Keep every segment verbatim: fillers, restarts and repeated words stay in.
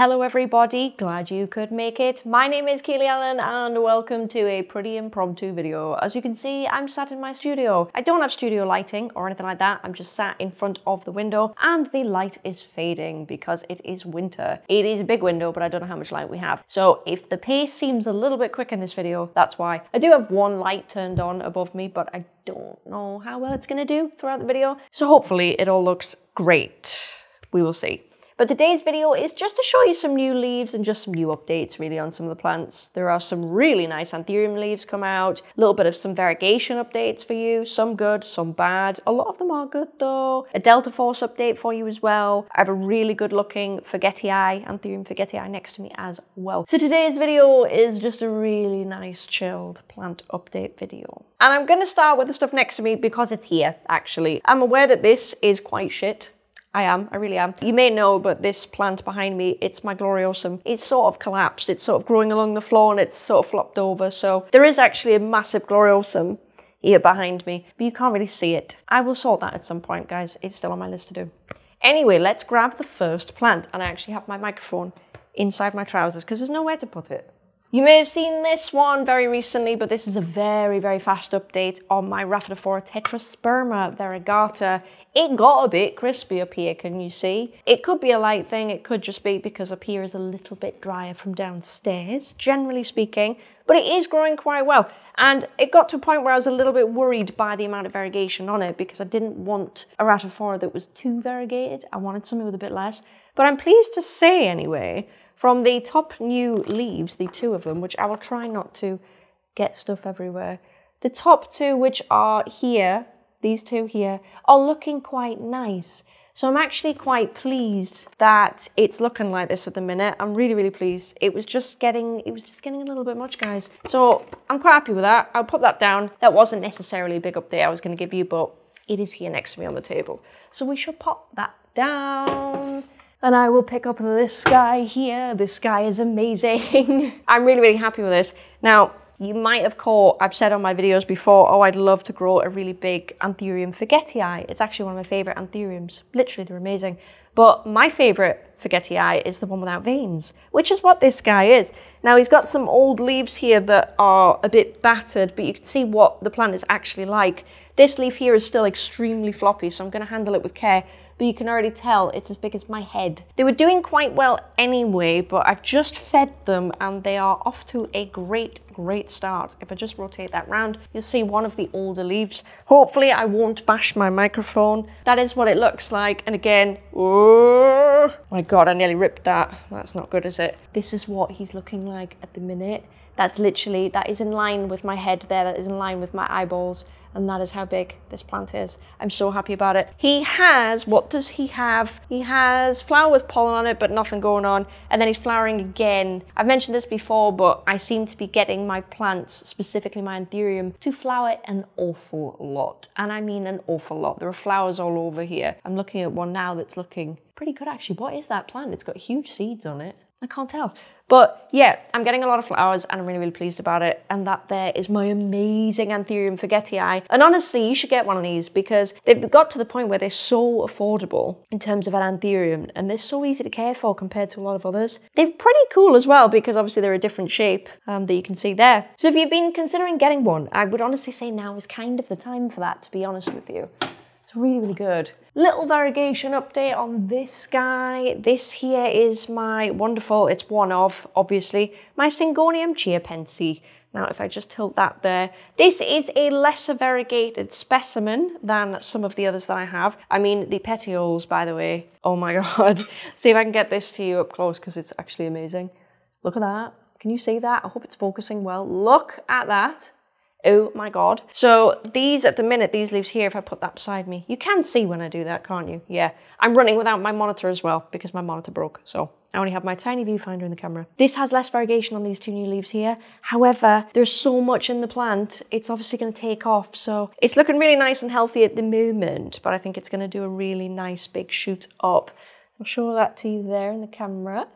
Hello everybody, glad you could make it. My name is Kaylee Ellen and welcome to a pretty impromptu video. As you can see, I'm sat in my studio. I don't have studio lighting or anything like that. I'm just sat in front of the window and the light is fading because it is winter. It is a big window, but I don't know how much light we have. So if the pace seems a little bit quick in this video, that's why. I do have one light turned on above me, but I don't know how well it's gonna do throughout the video. So hopefully it all looks great. We will see. But today's video is just to show you some new leaves and just some new updates really on some of the plants. There are some really nice Anthurium leaves come out, a little bit of some variegation updates for you, some good, some bad. A lot of them are good though. A Delta Force update for you as well. I have a really good looking forgetii, Anthurium forgetii next to me as well. So today's video is just a really nice chilled plant update video. And I'm gonna start with the stuff next to me because it's here actually. I'm aware that this is quite shit. I am, I really am. You may know, but this plant behind me, it's my gloriosum. It's sort of collapsed, it's sort of growing along the floor and it's sort of flopped over. So there is actually a massive gloriosum here behind me, but you can't really see it. I will sort that at some point, guys. It's still on my list to do. Anyway, let's grab the first plant. And I actually have my microphone inside my trousers because there's nowhere to put it. You may have seen this one very recently, but this is a very, very fast update on my Rhaphidophora tetrasperma variegata. It got a bit crispy up here, can you see? It could be a light thing, it could just be because up here is a little bit drier from downstairs, generally speaking, but it is growing quite well. And it got to a point where I was a little bit worried by the amount of variegation on it because I didn't want a Rhaphidophora that was too variegated. I wanted something with a bit less, but I'm pleased to say anyway, from the top new leaves, the two of them, which I will try not to get stuff everywhere. The top two, which are here, these two here, are looking quite nice. So I'm actually quite pleased that it's looking like this at the minute. I'm really, really pleased. It was just getting, it was just getting a little bit much, guys. So I'm quite happy with that. I'll pop that down. That wasn't necessarily a big update I was gonna give you, but it is here next to me on the table. So we shall pop that down. And I will pick up this guy here. This guy is amazing. I'm really, really happy with this. Now, you might have caught, I've said on my videos before, oh, I'd love to grow a really big Anthurium forgetii. It's actually one of my favorite Anthuriums. Literally, they're amazing. But my favorite forgetii is the one without veins, which is what this guy is. Now, he's got some old leaves here that are a bit battered, but you can see what the plant is actually like. This leaf here is still extremely floppy, so I'm gonna handle it with care. But you can already tell it's as big as my head. They were doing quite well anyway, but I've just fed them and they are off to a great, great start. If I just rotate that round, you'll see one of the older leaves. Hopefully I won't bash my microphone. That is what it looks like. And again, oh my God, I nearly ripped that. That's not good, is it? This is what he's looking like at the minute. That's literally, that is in line with my head there. That is in line with my eyeballs. And that is how big this plant is. I'm so happy about it. He has, what does he have? He has flower with pollen on it, but nothing going on. And then he's flowering again. I've mentioned this before, but I seem to be getting my plants, specifically my Anthurium, to flower an awful lot. And I mean an awful lot. There are flowers all over here. I'm looking at one now that's looking pretty good actually. What is that plant? It's got huge seeds on it. I can't tell. But yeah, I'm getting a lot of flowers and I'm really, really pleased about it. And that there is my amazing Anthurium forgetii. And honestly, you should get one of these because they've got to the point where they're so affordable in terms of an Anthurium and they're so easy to care for compared to a lot of others. They're pretty cool as well because obviously they're a different shape um, that you can see there. So if you've been considering getting one, I would honestly say now is kind of the time for that, to be honest with you. It's really, really good. Little variegation update on this guy. This here is my wonderful, it's one of, obviously, my Syngonium chiapense. Now, if I just tilt that there, this is a lesser variegated specimen than some of the others that I have. I mean, the petioles, by the way, oh my God. See if I can get this to you up close because it's actually amazing. Look at that. Can you see that? I hope it's focusing well. Look at that. Oh my God. So these at the minute, these leaves here, if I put that beside me, you can see when I do that, can't you? Yeah. I'm running without my monitor as well because my monitor broke. So I only have my tiny viewfinder in the camera. This has less variegation on these two new leaves here. However, there's so much in the plant, it's obviously going to take off. So it's looking really nice and healthy at the moment, but I think it's going to do a really nice big shoot up. I'll show that to you there in the camera.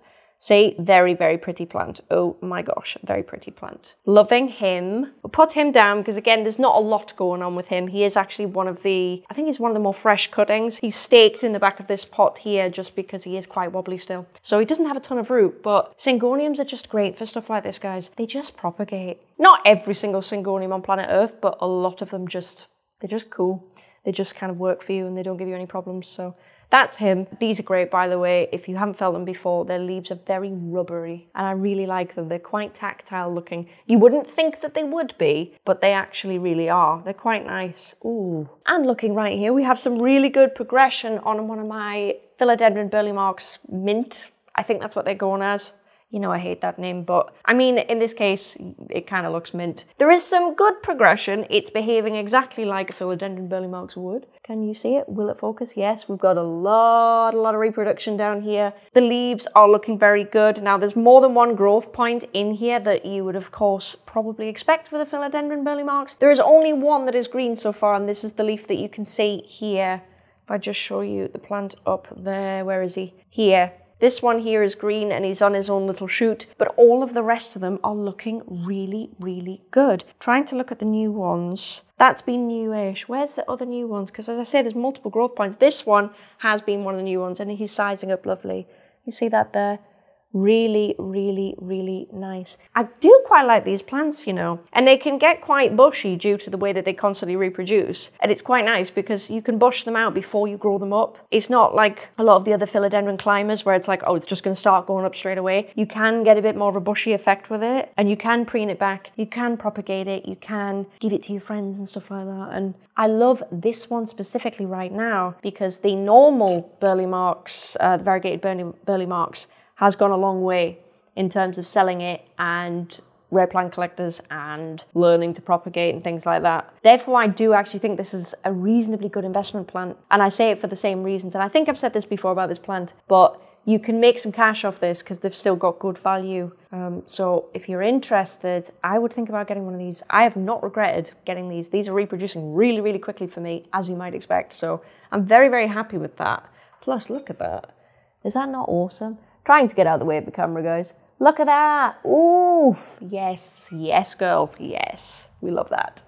See, very, very pretty plant. Oh my gosh, very pretty plant. Loving him. We'll put him down because again, there's not a lot going on with him. He is actually one of the, I think he's one of the more fresh cuttings. He's staked in the back of this pot here just because he is quite wobbly still. So he doesn't have a ton of root, but Syngoniums are just great for stuff like this, guys. They just propagate. Not every single Syngonium on planet Earth, but a lot of them just, they're just cool. They just kind of work for you and they don't give you any problems, so. That's him. These are great, by the way. If you haven't felt them before, their leaves are very rubbery and I really like them. They're quite tactile looking. You wouldn't think that they would be, but they actually really are. They're quite nice. Ooh. And looking right here, we have some really good progression on one of my Philodendron Burle Marx mint. I think that's what they're going as. You know, I hate that name, but I mean, in this case, it kind of looks mint. There is some good progression. It's behaving exactly like a Philodendron Burle Marx would. Can you see it? Will it focus? Yes, we've got a lot, a lot of reproduction down here. The leaves are looking very good. Now, there's more than one growth point in here that you would, of course, probably expect with a Philodendron Burle Marx. There is only one that is green so far, and this is the leaf that you can see here. If I just show you the plant up there, where is he? Here. This one here is green and he's on his own little shoot, but all of the rest of them are looking really, really good. Trying to look at the new ones. That's been newish. Where's the other new ones? Because as I say, there's multiple growth points. This one has been one of the new ones and he's sizing up lovely. You see that there? Really, really, really nice. I do quite like these plants, you know, and they can get quite bushy due to the way that they constantly reproduce. And it's quite nice because you can bush them out before you grow them up. It's not like a lot of the other philodendron climbers where it's like, oh, it's just going to start going up straight away. You can get a bit more of a bushy effect with it and you can preen it back. You can propagate it. You can give it to your friends and stuff like that. And I love this one specifically right now because the normal Burle Marx, uh, the variegated Burle Marx, has gone a long way in terms of selling it and rare plant collectors and learning to propagate and things like that. Therefore, I do actually think this is a reasonably good investment plant. And I say it for the same reasons. And I think I've said this before about this plant, but you can make some cash off this because they've still got good value. Um, so if you're interested, I would think about getting one of these. I have not regretted getting these. These are reproducing really, really quickly for me, as you might expect. So I'm very, very happy with that. Plus, look at that. Is that not awesome? Trying to get out of the way of the camera, guys. Look at that. Oof. Yes. Yes, girl. Yes. We love that.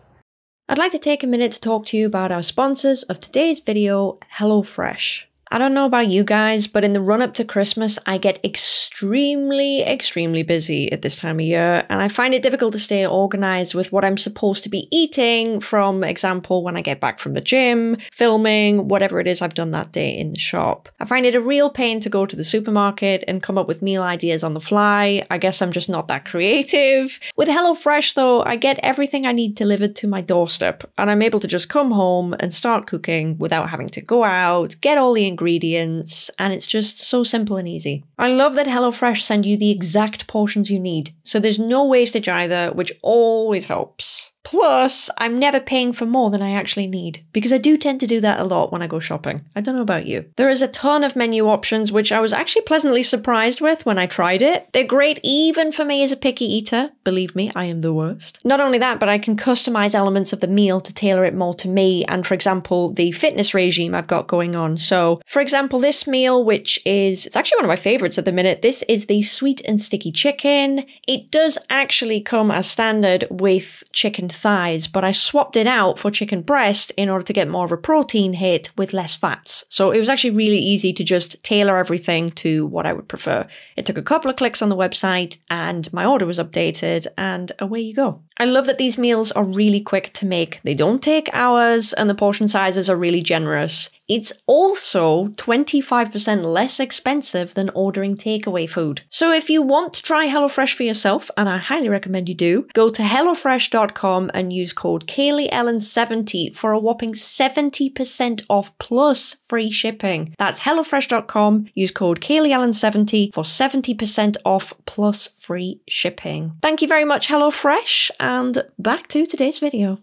I'd like to take a minute to talk to you about our sponsors of today's video, HelloFresh. I don't know about you guys, but in the run-up to Christmas, I get extremely, extremely busy at this time of year, and I find it difficult to stay organized with what I'm supposed to be eating from, example, when I get back from the gym, filming, whatever it is I've done that day in the shop. I find it a real pain to go to the supermarket and come up with meal ideas on the fly. I guess I'm just not that creative. With HelloFresh, though, I get everything I need delivered to my doorstep, and I'm able to just come home and start cooking without having to go out, get all the ingredients, and it's just so simple and easy. I love that HelloFresh send you the exact portions you need, so there's no wastage either, which always helps. Plus, I'm never paying for more than I actually need, because I do tend to do that a lot when I go shopping. I don't know about you. There is a ton of menu options, which I was actually pleasantly surprised with when I tried it. They're great even for me as a picky eater. Believe me, I am the worst. Not only that, but I can customize elements of the meal to tailor it more to me and, for example, the fitness regime I've got going on. So, for example, this meal, which is, it's actually one of my favorites at the minute. This is the sweet and sticky chicken. It does actually come as standard with chicken thighs, but I swapped it out for chicken breast in order to get more of a protein hit with less fats. So it was actually really easy to just tailor everything to what I would prefer. It took a couple of clicks on the website and my order was updated and away you go. I love that these meals are really quick to make. They don't take hours and the portion sizes are really generous. It's also twenty-five percent less expensive than ordering takeaway food. So if you want to try HelloFresh for yourself, and I highly recommend you do, go to HelloFresh dot com and use code Kaylee Ellen seventy for a whopping seventy percent off plus free shipping. That's HelloFresh dot com, use code Kaylee Ellen seventy for seventy percent off plus free shipping. Thank you very much, HelloFresh, and back to today's video.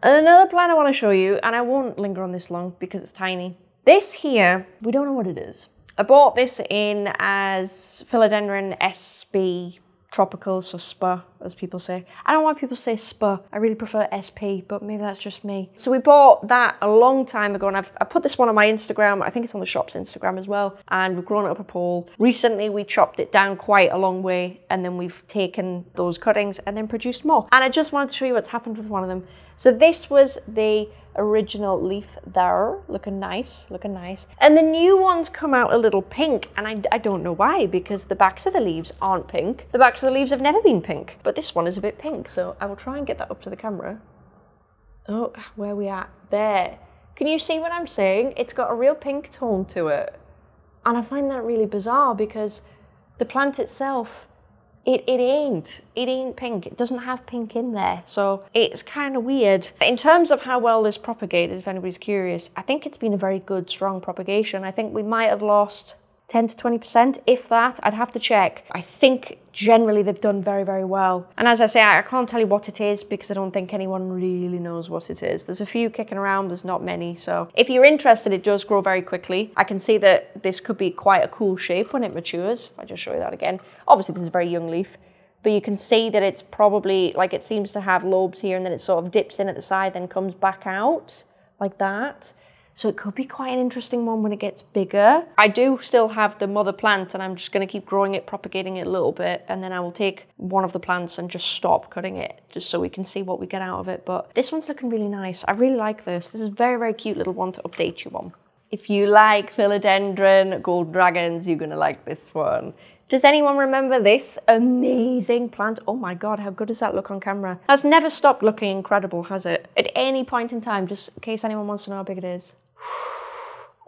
Another plant I want to show you, and I won't linger on this long because it's tiny. This here, we don't know what it is. I bought this in as Philodendron S B Tropical Suspa, as people say. I don't know why people say spa. I really prefer S P, but maybe that's just me. So we bought that a long time ago, and I've I put this one on my Instagram. I think it's on the shop's Instagram as well, and we've grown it up a pole. Recently, we chopped it down quite a long way, and then we've taken those cuttings and then produced more. And I just wanted to show you what's happened with one of them. So this was the original leaf there, looking nice, looking nice. And the new ones come out a little pink, and I, I don't know why, because the backs of the leaves aren't pink. The backs of the leaves have never been pink, but this one is a bit pink, so I will try and get that up to the camera. Oh, where are we at? There. Can you see what I'm saying? It's got a real pink tone to it. And I find that really bizarre because the plant itself, It, it ain't, it ain't pink. It doesn't have pink in there. So it's kind of weird. In terms of how well this propagated, if anybody's curious, I think it's been a very good, strong propagation. I think we might have lost ten to twenty percent, if that. I'd have to check. I think generally they've done very, very well. And as I say, I, I can't tell you what it is because I don't think anyone really knows what it is. There's a few kicking around, there's not many. So if you're interested, it does grow very quickly. I can see that this could be quite a cool shape when it matures. I'll just show you that again. Obviously this is a very young leaf, but you can see that it's probably, like it seems to have lobes here and then it sort of dips in at the side, then comes back out like that. So it could be quite an interesting one when it gets bigger. I do still have the mother plant and I'm just gonna keep growing it, propagating it a little bit, and then I will take one of the plants and just stop cutting it, just so we can see what we get out of it. But this one's looking really nice. I really like this. This is a very, very cute little one to update you on. If you like Philodendron Gold Dragons, you're gonna like this one. Does anyone remember this amazing plant? Oh my God, how good does that look on camera? That's never stopped looking incredible, has it? At any point in time, just in case anyone wants to know how big it is.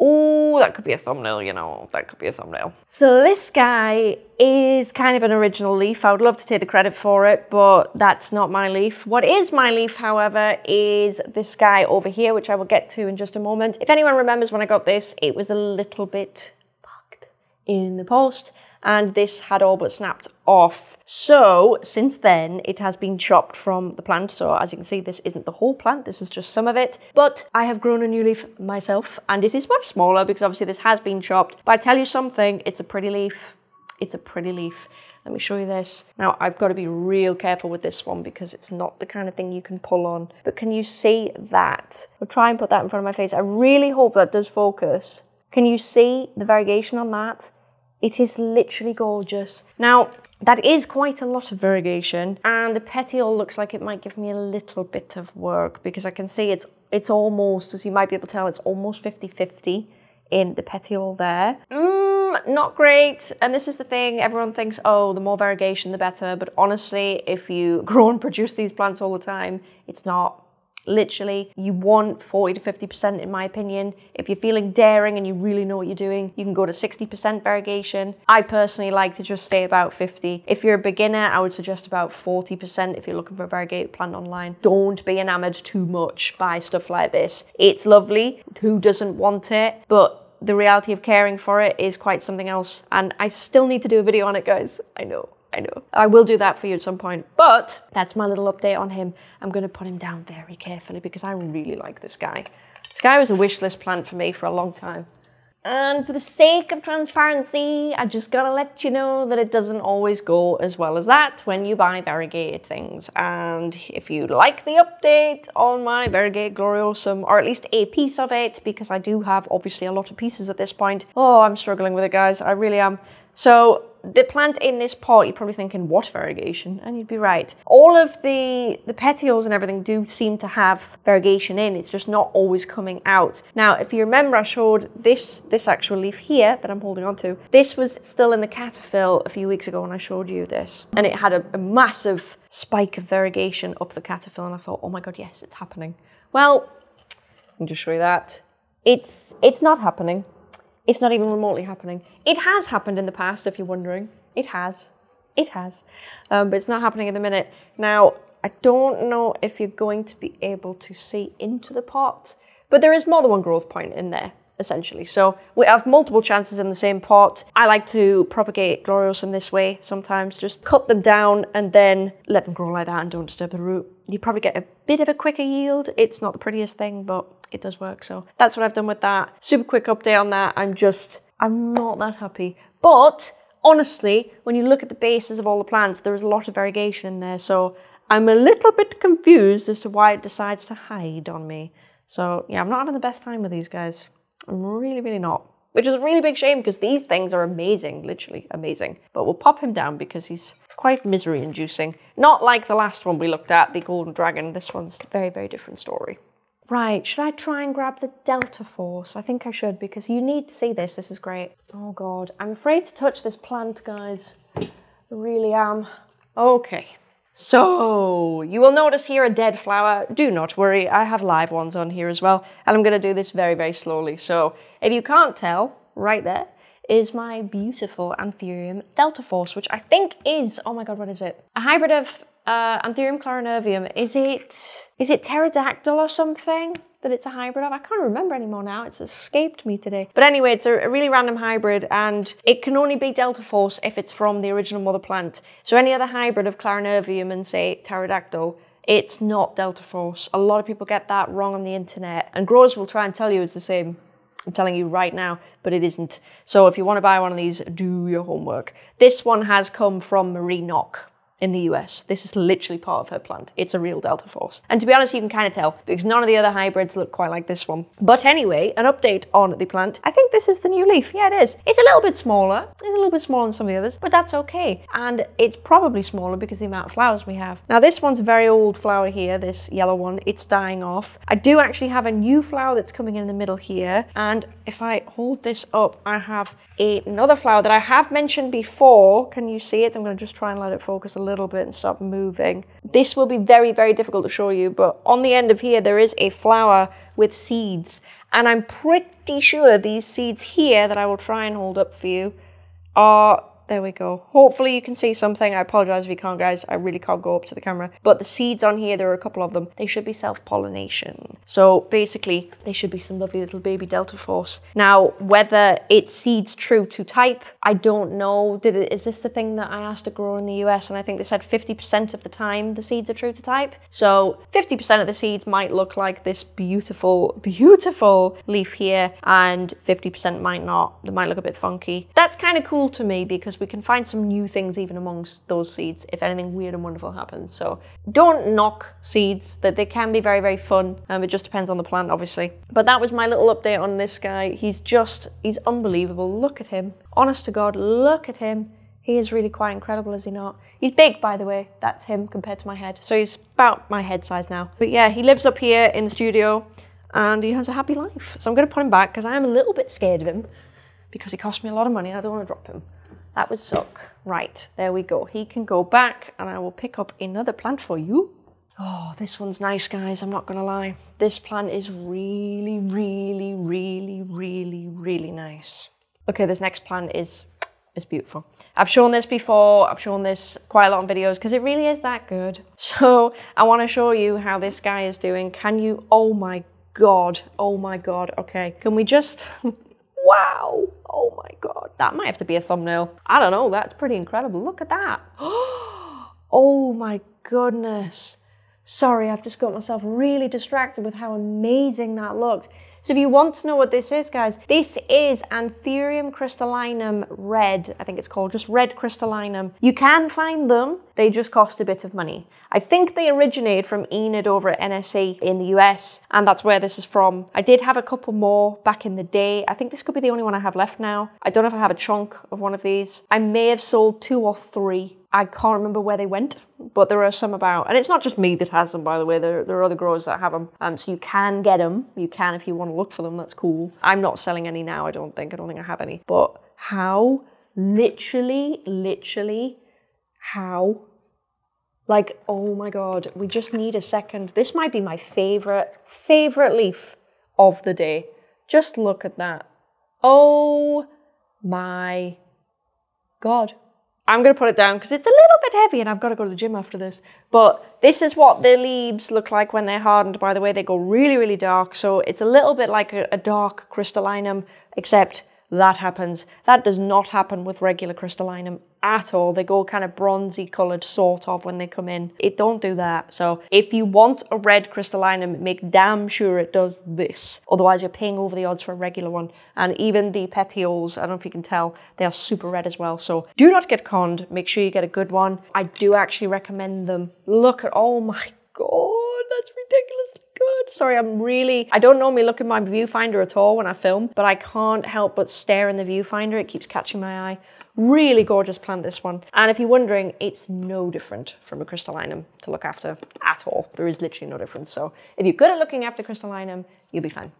Oh, that could be a thumbnail, you know, that could be a thumbnail. So this guy is kind of an original leaf. I would love to take the credit for it, but that's not my leaf. What is my leaf, however, is this guy over here, which I will get to in just a moment. If anyone remembers when I got this, it was a little bit fucked in the post, and this had all but snapped off. So since then, it has been chopped from the plant. So as you can see, this isn't the whole plant, this is just some of it. But I have grown a new leaf myself, and it is much smaller because obviously this has been chopped. But I tell you something, it's a pretty leaf. It's a pretty leaf. Let me show you this. Now, I've got to be real careful with this one because it's not the kind of thing you can pull on. But can you see that? I'll try and put that in front of my face. I really hope that does focus. Can you see the variegation on that? It is literally gorgeous. Now, that is quite a lot of variegation, and the petiole looks like it might give me a little bit of work because I can see it's it's almost, as you might be able to tell, it's almost fifty fifty in the petiole there. Mmm, not great. And this is the thing, everyone thinks, oh, the more variegation, the better. But honestly, if you grow and produce these plants all the time, it's not. Literally, you want forty to fifty percent in my opinion. If you're feeling daring and you really know what you're doing, you can go to sixty percent variegation. I personally like to just stay about fifty. If you're a beginner, I would suggest about forty percent if you're looking for a variegated plant online. Don't be enamored too much by stuff like this. It's lovely, who doesn't want it? But the reality of caring for it is quite something else. And I still need to do a video on it, guys, I know. I know. I will do that for you at some point, but that's my little update on him. I'm going to put him down very carefully because I really like this guy. This guy was a wish list plant for me for a long time. And for the sake of transparency, I just gotta let you know that it doesn't always go as well as that when you buy variegated things. And if you like the update on my variegated gloriosum, or at least a piece of it, because I do have obviously a lot of pieces at this point. Oh, I'm struggling with it, guys. I really am. So the plant in this pot, you're probably thinking, what variegation? And you'd be right. All of the, the petioles and everything do seem to have variegation in. It's just not always coming out. Now, if you remember, I showed this, this actual leaf here that I'm holding on to. This was still in the cataphyll a few weeks ago when I showed you this. And it had a, a massive spike of variegation up the cataphyll. And I thought, oh my God, yes, it's happening. Well, let me just show you that. It's, it's not happening. It's not even remotely happening. It has happened in the past, if you're wondering. It has. It has. Um, but it's not happening at the minute. Now, I don't know if you're going to be able to see into the pot, but there is more than one growth point in there, essentially. So we have multiple chances in the same pot. I like to propagate gloriosum this way sometimes. Just cut them down and then let them grow like that and don't disturb the root. You probably get a bit of a quicker yield. It's not the prettiest thing, but it does work. So that's what I've done with that. Super quick update on that. I'm just, I'm not that happy. But honestly, when you look at the bases of all the plants, there is a lot of variegation in there, so I'm a little bit confused as to why it decides to hide on me. So yeah, I'm not having the best time with these guys. I'm really, really not. Which is a really big shame because these things are amazing, literally amazing. But we'll pop him down because he's quite misery-inducing. Not like the last one we looked at, the Golden Dragon. This one's a very, very different story. Right, should I try and grab the Delta Force? I think I should because you need to see this. This is great. Oh God, I'm afraid to touch this plant, guys. I really am. Okay. So, you will notice here a dead flower. Do not worry, I have live ones on here as well, and I'm going to do this very, very slowly. So, if you can't tell, right there is my beautiful Anthurium Delta Force, which I think is, oh my God, what is it? A hybrid of uh, Anthurium clarinervium. Is it, is it pterodactyl or something that it's a hybrid of? I can't remember anymore now, it's escaped me today. But anyway, it's a, a really random hybrid and it can only be Delta Force if it's from the original mother plant. So any other hybrid of clarinervium and say pterodactyl, it's not Delta Force. A lot of people get that wrong on the internet and growers will try and tell you it's the same. I'm telling you right now, but it isn't. So if you want to buy one of these, do your homework. This one has come from Marie Nock in the U S. This is literally part of her plant. It's a real Delta Force. And to be honest, you can kind of tell because none of the other hybrids look quite like this one. But anyway, an update on the plant. I think this is the new leaf. Yeah, it is. It's a little bit smaller. It's a little bit smaller than some of the others, but that's okay. And it's probably smaller because of the amount of flowers we have. Now this one's a very old flower here, this yellow one. It's dying off. I do actually have a new flower that's coming in the middle here. And if I hold this up, I have another flower that I have mentioned before. Can you see it? I'm going to just try and let it focus a little little bit and stop moving. This will be very, very difficult to show you, but on the end of here, there is a flower with seeds. And I'm pretty sure these seeds here that I will try and hold up for you are, there we go. Hopefully you can see something. I apologize if you can't, guys. I really can't go up to the camera. But the seeds on here, there are a couple of them. They should be self-pollination. So basically, they should be some lovely little baby Delta Force. Now, whether it's seeds true to type, I don't know. Did it, is this the thing that I asked to grow in the U S? And I think they said fifty percent of the time the seeds are true to type. So fifty percent of the seeds might look like this beautiful, beautiful leaf here. And fifty percent might not. They might look a bit funky. That's kind of cool to me because we can find some new things even amongst those seeds if anything weird and wonderful happens. So don't knock seeds, that they can be very, very fun. Um, it just depends on the plant, obviously. But that was my little update on this guy. He's just, he's unbelievable. Look at him. Honest to God, look at him. He is really quite incredible, is he not? He's big, by the way. That's him compared to my head. So he's about my head size now. But yeah, he lives up here in the studio and he has a happy life. So I'm going to put him back because I am a little bit scared of him because he cost me a lot of money and I don't want to drop him. That would suck. Right, there we go. He can go back and I will pick up another plant for you. Oh, this one's nice, guys. I'm not going to lie. This plant is really, really, really, really, really nice. Okay, this next plant is, is beautiful. I've shown this before. I've shown this quite a lot in videos because it really is that good. So I want to show you how this guy is doing. Can you? Oh my God. Oh my God. Okay. Can we just... Wow. Oh my God, that might have to be a thumbnail. I don't know, that's pretty incredible. Look at that. Oh my goodness. Sorry, I've just got myself really distracted with how amazing that looked. So if you want to know what this is, guys, this is Anthurium Crystallinum Red, I think it's called, just Red Crystallinum. You can find them, they just cost a bit of money. I think they originated from Enid over at N S E in the U S, and that's where this is from. I did have a couple more back in the day. I think this could be the only one I have left now. I don't know if I have a chunk of one of these. I may have sold two or three. I can't remember where they went, but there are some about. And it's not just me that has them, by the way. There, there are other growers that have them. Um, so you can get them. You can if you want to look for them. That's cool. I'm not selling any now, I don't think. I don't think I have any. But how, literally, literally, how? Like, oh my God, we just need a second. This might be my favorite, favorite leaf of the day. Just look at that. Oh my God. I'm going to put it down because it's a little bit heavy and I've got to go to the gym after this. But this is what the leaves look like when they're hardened. By the way, they go really, really dark. So it's a little bit like a, a dark crystallinum, except That happens. That does not happen with regular crystallinum at all. They go kind of bronzy coloured sort of when they come in. It don't do that. So if you want a red crystallinum, make damn sure it does this. Otherwise you're paying over the odds for a regular one. And even the petioles, I don't know if you can tell, they are super red as well. So do not get conned. Make sure you get a good one. I do actually recommend them. Look at, oh my god, that's ridiculously good. Sorry, I'm really, I don't normally look at my viewfinder at all when I film, but I can't help but stare in the viewfinder. It keeps catching my eye. Really gorgeous plant, this one. And if you're wondering, it's no different from a crystallinum to look after at all. There is literally no difference. So if you're good at looking after crystallinum, you'll be fine.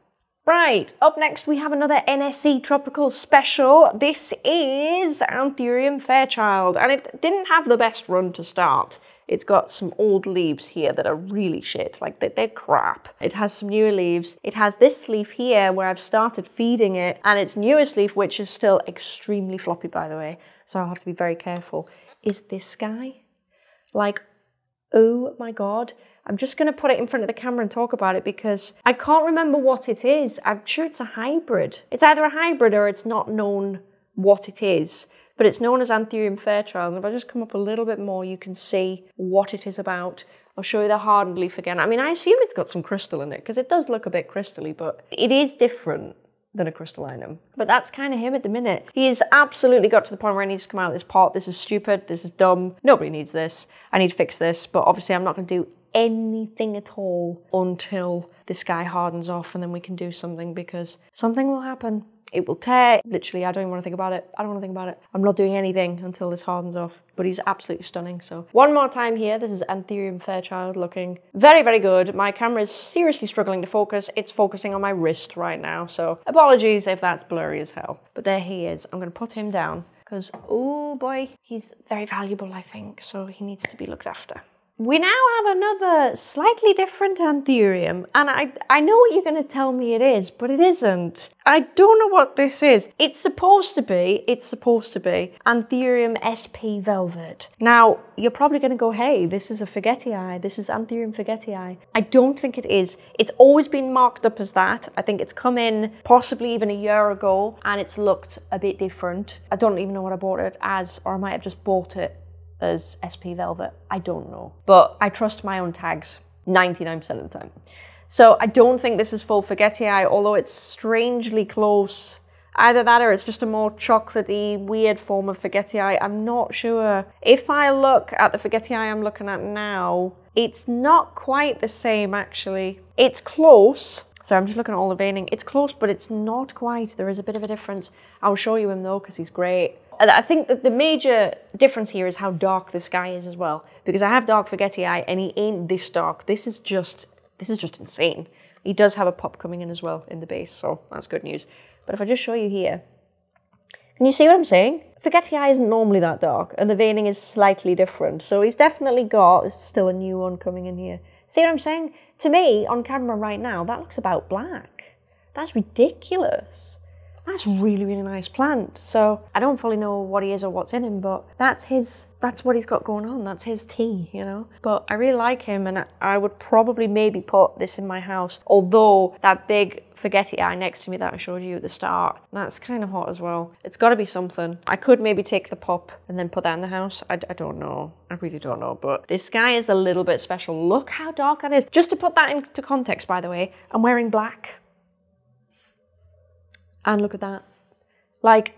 Right, up next we have another N S E Tropical Special. This is Anthurium Fairchild, and it didn't have the best run to start. It's got some old leaves here that are really shit, like they're crap. It has some newer leaves. It has this leaf here where I've started feeding it, and its newest leaf, which is still extremely floppy, by the way, so I'll have to be very careful, is this guy. Like, oh my god. I'm just gonna put it in front of the camera and talk about it because I can't remember what it is. I'm sure it's a hybrid. It's either a hybrid or it's not known what it is. But it's known as Anthurium Fairchild. If I just come up a little bit more, you can see what it is about. I'll show you the hardened leaf again. I mean, I assume it's got some crystal in it because it does look a bit crystally, but it is different than a crystallinum. But that's kind of him at the minute. He has absolutely got to the point where I need to come out of this pot. This is stupid. This is dumb. Nobody needs this. I need to fix this. But obviously I'm not going to do anything at all until this guy hardens off, and then we can do something because something will happen. It will tear. Literally, I don't even want to think about it. I don't want to think about it. I'm not doing anything until this hardens off. But he's absolutely stunning. So one more time here. This is Anthurium Fairchild looking very, very good. My camera is seriously struggling to focus. It's focusing on my wrist right now. So apologies if that's blurry as hell. But there he is. I'm going to put him down because, oh boy, he's very valuable, I think. So he needs to be looked after. We now have another slightly different Anthurium, and I, I know what you're going to tell me it is, but it isn't. I don't know what this is. It's supposed to be, it's supposed to be Anthurium S P Velvet. Now, you're probably going to go, hey, this is a forgetii, this is Anthurium forgetii. I don't think it is. It's always been marked up as that. I think it's come in possibly even a year ago, and it's looked a bit different. I don't even know what I bought it as, or I might have just bought it as S P Velvet, I don't know. But I trust my own tags ninety-nine percent of the time. So I don't think this is full forgetii, although it's strangely close. Either that or it's just a more chocolatey, weird form of forgetii. I'm not sure. If I look at the forgetii I'm looking at now, it's not quite the same actually. It's close. So I'm just looking at all the veining. It's close, but it's not quite. There is a bit of a difference. I'll show you him though, because he's great. I think that the major difference here is how dark this guy is as well, because I have dark forgetii and he ain't this dark. This is just, this is just insane. He does have a pop coming in as well in the base, so that's good news. But if I just show you here, can you see what I'm saying? Forgetii isn't normally that dark and the veining is slightly different. So he's definitely got, this is still a new one coming in here. See what I'm saying? To me, on camera right now, that looks about black. That's ridiculous. That's really, really nice plant. So I don't fully know what he is or what's in him, but that's his, that's what he's got going on. That's his tea, you know? But I really like him, and I would probably maybe put this in my house. Although that big forgetii next to me that I showed you at the start, that's kind of hot as well. It's gotta be something. I could maybe take the pop and then put that in the house. I, I don't know. I really don't know, but this guy is a little bit special. Look how dark that is. Just to put that into context, by the way, I'm wearing black. And look at that. Like,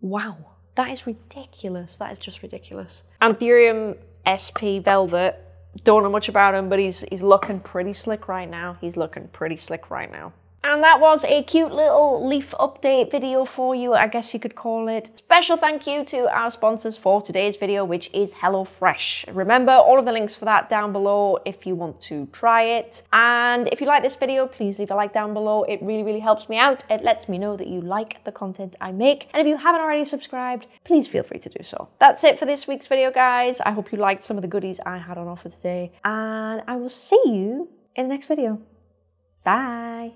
wow. That is ridiculous. That is just ridiculous. Anthurium S P Velvet. Don't know much about him, but he's he's looking pretty slick right now. He's looking pretty slick right now. And that was a cute little leaf update video for you, I guess you could call it. Special thank you to our sponsors for today's video, which is HelloFresh. Remember, all of the links for that down below if you want to try it. And if you like this video, please leave a like down below. It really, really helps me out. It lets me know that you like the content I make. And if you haven't already subscribed, please feel free to do so. That's it for this week's video, guys. I hope you liked some of the goodies I had on offer today. And I will see you in the next video. Bye.